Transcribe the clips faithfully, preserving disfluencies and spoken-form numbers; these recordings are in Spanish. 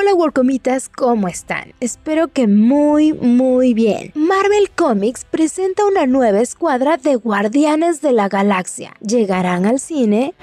Hola Warcomitas, ¿cómo están? Espero que muy muy bien. Marvel Comics presenta una nueva escuadra de Guardianes de la Galaxia. Llegarán al cine...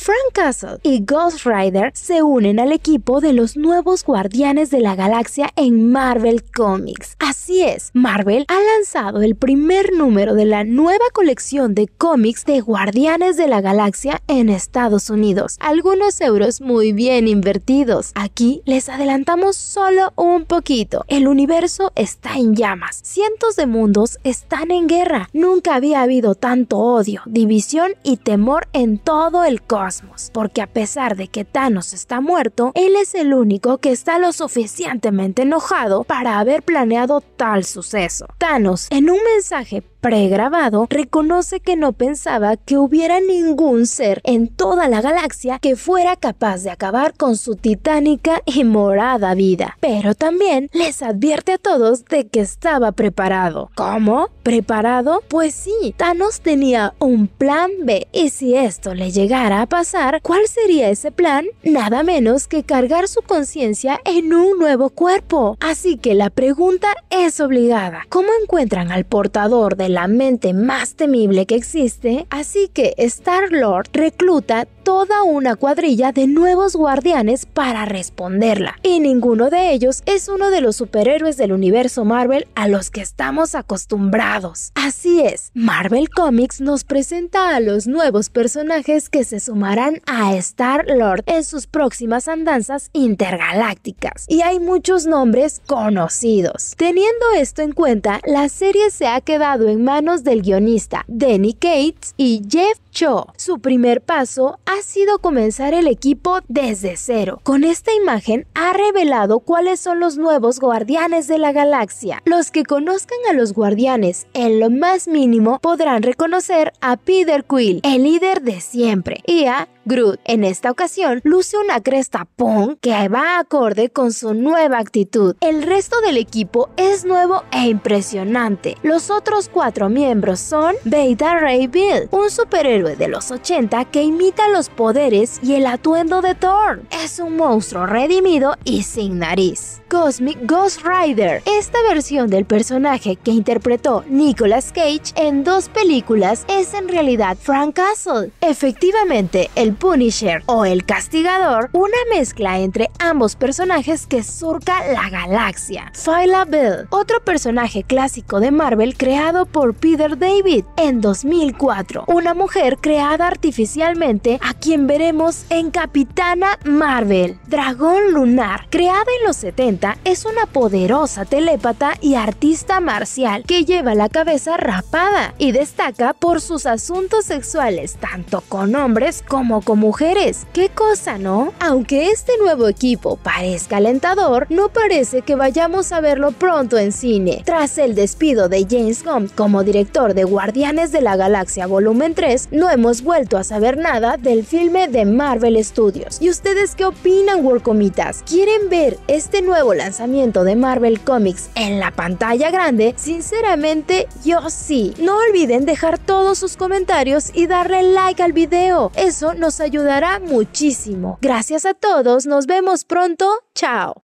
Frank Castle y Ghost Rider se unen al equipo de los nuevos Guardianes de la Galaxia en Marvel Comics. Así es, Marvel ha lanzado el primer número de la nueva colección de cómics de Guardianes de la Galaxia en Estados Unidos. Algunos euros muy bien invertidos. Aquí les adelantamos solo un poquito. El universo está en llamas. Cientos de mundos están en guerra. Nunca había habido tanto odio, división y temor en todo el cosmos. Porque a pesar de que Thanos está muerto, él es el único que está lo suficientemente enojado para haber planeado tal suceso. Thanos, en un mensaje pregrabado, reconoce que no pensaba que hubiera ningún ser en toda la galaxia que fuera capaz de acabar con su titánica y morada vida, pero también les advierte a todos de que estaba preparado. ¿Cómo? ¿Preparado? Pues sí, Thanos tenía un plan be, y si esto le llegara a pasar, ¿cuál sería ese plan? Nada menos que cargar su conciencia en un nuevo cuerpo. Así que la pregunta es obligada: ¿cómo encuentran al portador de la mente más temible que existe? Así que Star-Lord recluta toda una cuadrilla de nuevos guardianes para responderla, y ninguno de ellos es uno de los superhéroes del universo Marvel a los que estamos acostumbrados. Así es, Marvel Comics nos presenta a los nuevos personajes que se sumarán a Star-Lord en sus próximas andanzas intergalácticas, y hay muchos nombres conocidos. Teniendo esto en cuenta, la serie se ha quedado en manos del guionista Danny Cates y Jeff Show. Su primer paso ha sido comenzar el equipo desde cero. Con esta imagen ha revelado cuáles son los nuevos Guardianes de la Galaxia. Los que conozcan a los Guardianes en lo más mínimo podrán reconocer a Peter Quill, el líder de siempre, y a Groot. En esta ocasión luce una cresta punk que va acorde con su nueva actitud. El resto del equipo es nuevo e impresionante. Los otros cuatro miembros son Beta Ray Bill, un superhéroe de los ochenta que imita los poderes y el atuendo de Thor. Es un monstruo redimido y sin nariz. Cosmic Ghost Rider, esta versión del personaje que interpretó Nicolas Cage en dos películas, es en realidad Frank Castle. Efectivamente, el Punisher o el Castigador, una mezcla entre ambos personajes que surca la galaxia. Phyla Bell, otro personaje clásico de Marvel creado por Peter David en dos mil cuatro, una mujer creada artificialmente a quien veremos en Capitana Marvel. Dragón Lunar, creada en los setenta, es una poderosa telépata y artista marcial que lleva la cabeza rapada y destaca por sus asuntos sexuales tanto con hombres como con mujeres. ¿Qué cosa, no? Aunque este nuevo equipo parezca alentador, no parece que vayamos a verlo pronto en cine. Tras el despido de James Gunn como director de Guardianes de la Galaxia Volumen tres, no hemos vuelto a saber nada del filme de Marvel Studios. ¿Y ustedes qué opinan, Warcomitas? ¿Quieren ver este nuevo lanzamiento de Marvel Comics en la pantalla grande? Sinceramente, yo sí. No olviden dejar todos sus comentarios y darle like al video. Eso nos ayudará muchísimo. Gracias a todos, nos vemos pronto, chao.